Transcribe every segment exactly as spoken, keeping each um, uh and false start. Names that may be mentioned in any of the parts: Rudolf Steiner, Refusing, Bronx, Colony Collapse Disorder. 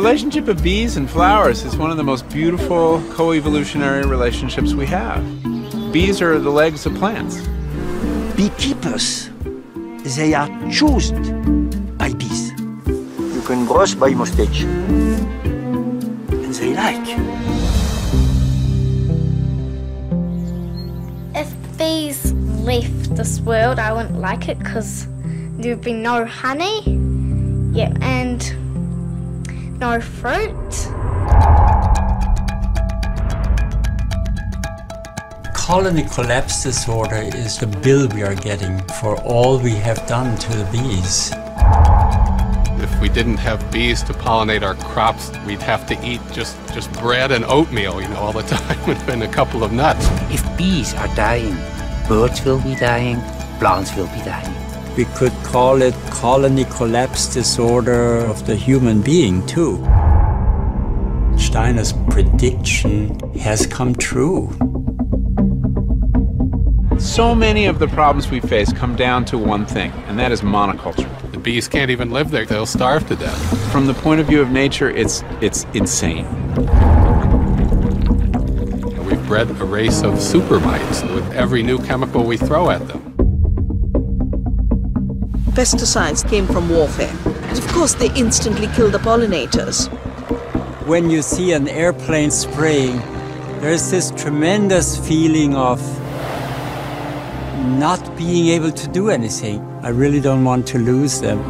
relationship of bees and flowers is one of the most beautiful co-evolutionary relationships we have. Bees are the legs of plants. Beekeepers, they are chosen by bees. You can brush by mustache. And they like. If bees left this world, I wouldn't like it because there would be no honey, yeah, and no fruit. Colony collapse disorder is the bill we are getting for all we have done to the bees. If we didn't have bees to pollinate our crops, we'd have to eat just, just bread and oatmeal, you know, all the time, and a couple of nuts. If bees are dying, birds will be dying, plants will be dying. We could call it colony collapse disorder of the human being, too. Steiner's prediction has come true. So many of the problems we face come down to one thing, and that is monoculture. The bees can't even live there. They'll starve to death. From the point of view of nature, it's, it's insane. We've bred a race of super mites with every new chemical we throw at them. Pesticides came from warfare, and of course they instantly kill the pollinators. When you see an airplane spraying, there's this tremendous feeling of not being able to do anything. I really don't want to lose them.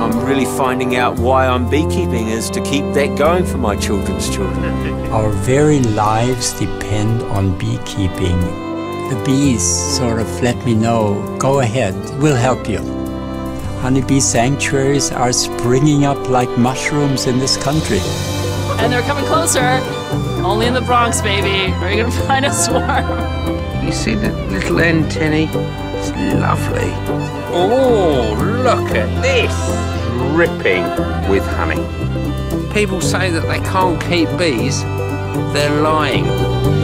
I'm really finding out why I'm beekeeping is to keep that going for my children's children. Our very lives depend on beekeeping. The bees sort of let me know, go ahead, we'll help you. Honeybee sanctuaries are springing up like mushrooms in this country. And they're coming closer. Only in the Bronx, baby. Where are you going to find a swarm? You see the little antennae? It's lovely. Oh, look at this. Dripping with honey. People say that they can't keep bees. They're lying.